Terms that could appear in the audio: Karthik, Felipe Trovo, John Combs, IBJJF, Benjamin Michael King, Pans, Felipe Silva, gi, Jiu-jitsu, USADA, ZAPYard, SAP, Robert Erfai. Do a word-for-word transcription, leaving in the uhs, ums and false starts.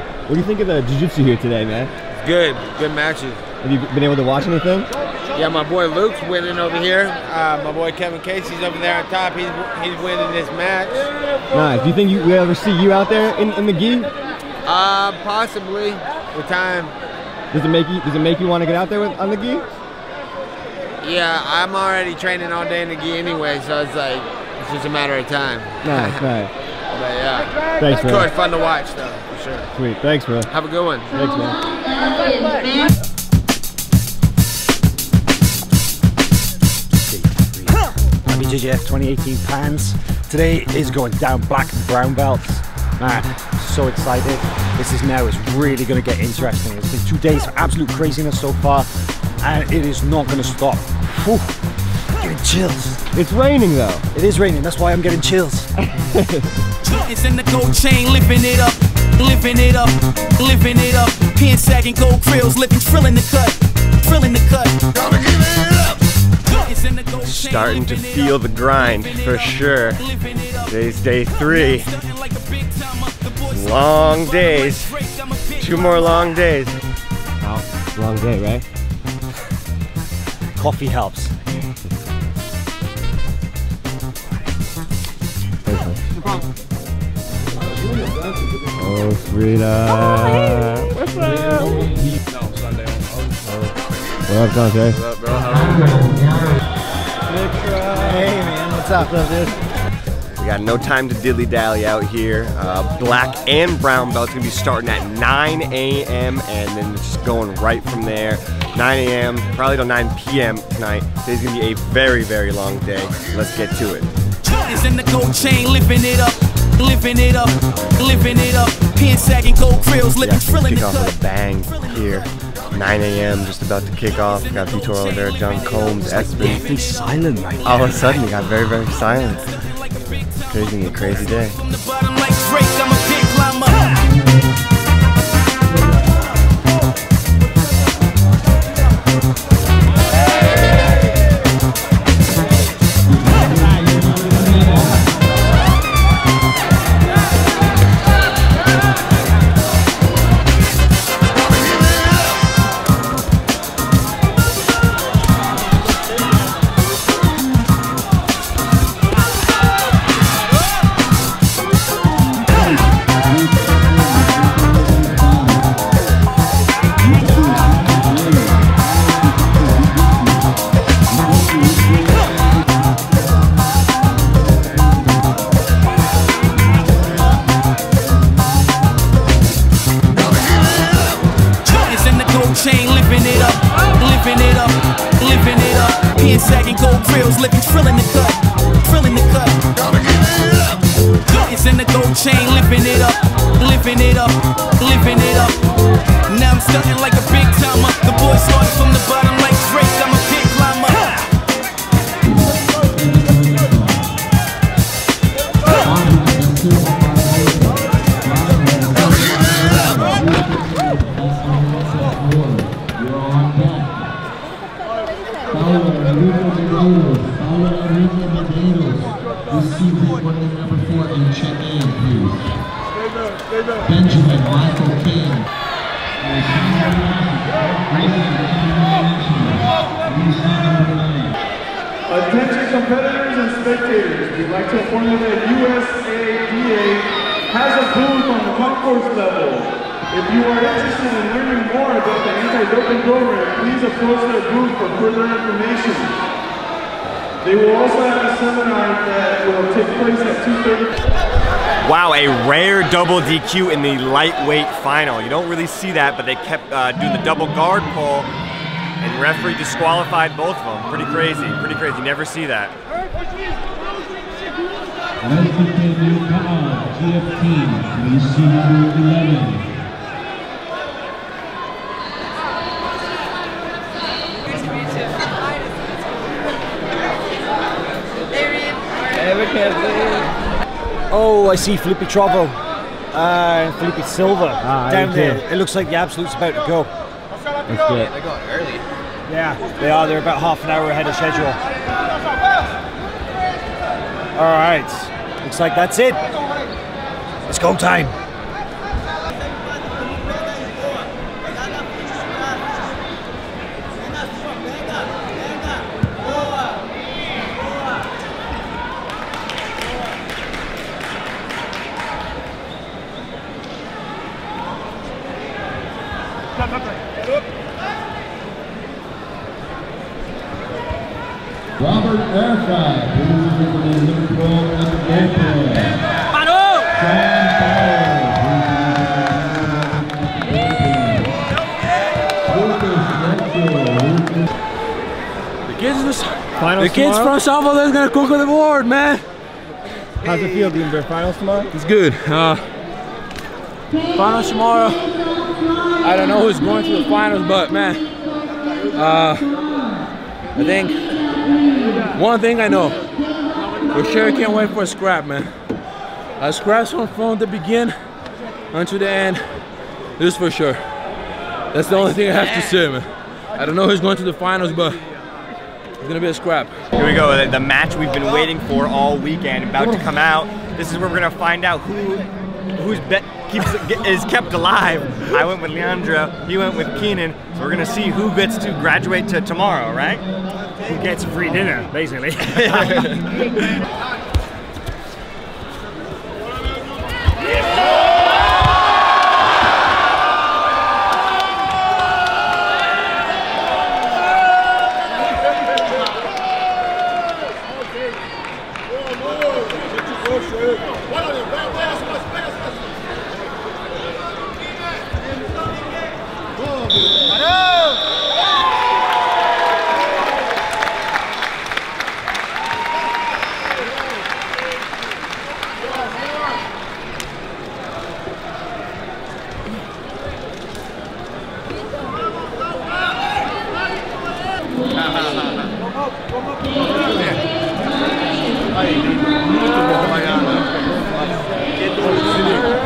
right. What do you think of the jiu-jitsu here today, man? It's good. Good matches. Have you been able to watch anything? Yeah, my boy Luke's winning over here. Uh, my boy Kevin Casey's over there on top. He's he's winning this match. Nice. Do you think you, we ever see you out there in, in the gi? Uh, possibly with time. Does it make you Does it make you want to get out there with, on the gi? Yeah, I'm already training all day in the gi anyway, so it's like it's just a matter of time. Nice, nice. But yeah, thanks, man. It's really fun to watch though, for sure. Sweet, thanks, bro. Have a good one. Thanks, man. I B J J F twenty eighteen Pans. Today is going down black and brown belts. Man, so excited. This is now, it's really gonna get interesting. It's been two days of absolute craziness so far, and it is not gonna stop. Whew, I'm getting chills. It's raining though. It is raining, that's why I'm getting chills. It's in the gold chain, living it up, living it up, living it up. Pin sagging gold grills, living, thrilling the cut, thrilling the cut. Gotta give it up. Starting to feel the grind for sure. Today's day three. Long days. Two more long days. Wow, long day, right? Coffee helps. Oh, Frida. What's up? What up, Dante? What up, bro? Hey, man. What's up, dude? We got no time to dilly-dally out here. Uh, black and brown belt's going to be starting at nine A M and then it's just going right from there. nine A M, probably till nine P M tonight. Today's going to be a very, very long day. Let's get to it. It's in the gold chain, living it up, living it up, living it up. Pin sagging gold grills, living, thrilling the cut. Kick off with a bang here. nine A M just about to kick off. We got Vitor over there, John Combs, Espen. It's silent right now. All of a sudden, it got very, very silent. Crazy, a crazy day. Sagging gold grills, living, thrilling the cut, thrilling the cut. It's in the gold chain, living it up, living it up, living it up. Now I'm stunting like a big timer. The boy started from the bottom like Drake. I'm a big climber. Benjamin Michael King. Attention competitors and spectators, we'd like to inform you that U S A D A has a booth on the concourse level. If you are interested in learning more about the anti-doping program, please approach their booth for further information. They will also have a seminar that will take place at two thirty. Wow, a rare double D Q in the lightweight final. You don't really see that, but they kept uh, doing the double guard pull, and referee disqualified both of them. Pretty crazy, pretty crazy. You never see that. Let's continue. Come on, G F T. We see number eleven. Oh, I see Felipe Trovo, uh, Felipe Silva ah, down there. It looks like the Absolute's about to go. That's good. They're going early. Yeah, they are. They're about half an hour ahead of schedule. All right, looks like that's it. It's go time. Robert Erfai, who is number twelve at the goal play. The kids, was, the kids from softball is gonna cook on the board, man. How's it feel being there? Finals tomorrow? It's good. Uh, finals tomorrow. I don't know who's going to the finals, but man, uh, I think. One thing I know, we sure can't wait for a scrap, man. A scrap's from, from the beginning until the end, this for sure. That's the only thing I have to say, man. I don't know who's going to the finals, but it's gonna be a scrap. Here we go, the, the match we've been waiting for all weekend, about to come out. This is where we're gonna find out who who's bet keeps is kept alive. I went with Leandra, he went with Keenan. So we're gonna see who gets to graduate to tomorrow, right? Who gets free dinner, basically. Get the